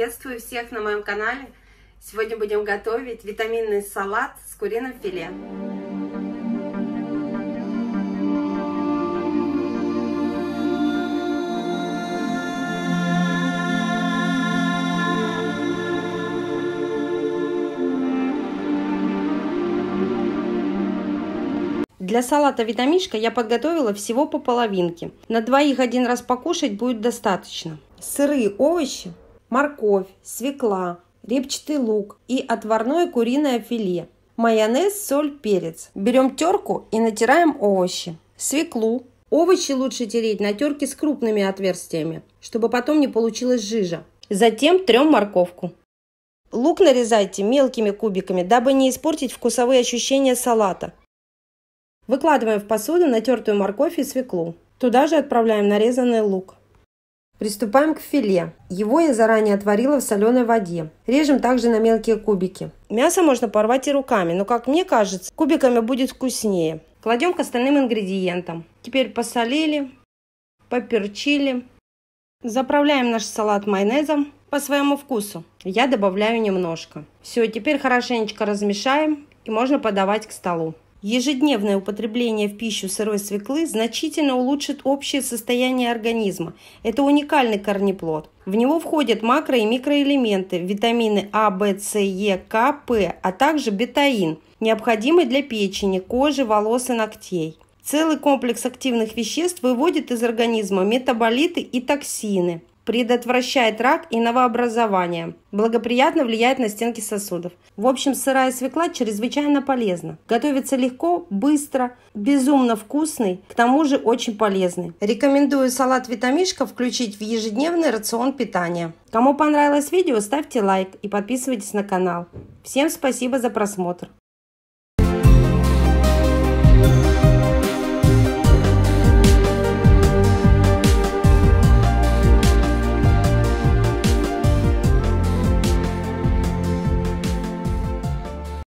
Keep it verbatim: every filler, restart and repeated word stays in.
Приветствую всех на моем канале. Сегодня будем готовить витаминный салат с куриным филе. Для салата Витамишка я подготовила всего по половинке. На двоих один раз покушать будет достаточно. Сырые овощи, морковь, свекла, репчатый лук и отварное куриное филе. Майонез, соль, перец. Берем терку и натираем овощи. Свеклу. Овощи лучше тереть на терке с крупными отверстиями, чтобы потом не получилась жижа. Затем трем морковку. Лук нарезайте мелкими кубиками, дабы не испортить вкусовые ощущения салата. Выкладываем в посуду натертую морковь и свеклу. Туда же отправляем нарезанный лук. Приступаем к филе. Его я заранее отварила в соленой воде. Режем также на мелкие кубики. Мясо можно порвать и руками, но, как мне кажется, кубиками будет вкуснее. Кладем к остальным ингредиентам. Теперь посолили, поперчили. Заправляем наш салат майонезом по своему вкусу. Я добавляю немножко. Все, теперь хорошенечко размешаем и можно подавать к столу. Ежедневное употребление в пищу сырой свеклы значительно улучшит общее состояние организма. Это уникальный корнеплод. В него входят макро- и микроэлементы, витамины А, В, С, Е, К, П, а также бетаин, необходимый для печени, кожи, волос и ногтей. Целый комплекс активных веществ выводит из организма метаболиты и токсины, предотвращает рак и новообразование, благоприятно влияет на стенки сосудов. В общем, сырая свекла чрезвычайно полезна. Готовится легко, быстро, безумно вкусный, к тому же очень полезный. Рекомендую салат Витамишка включить в ежедневный рацион питания. Кому понравилось видео, ставьте лайк и подписывайтесь на канал. Всем спасибо за просмотр.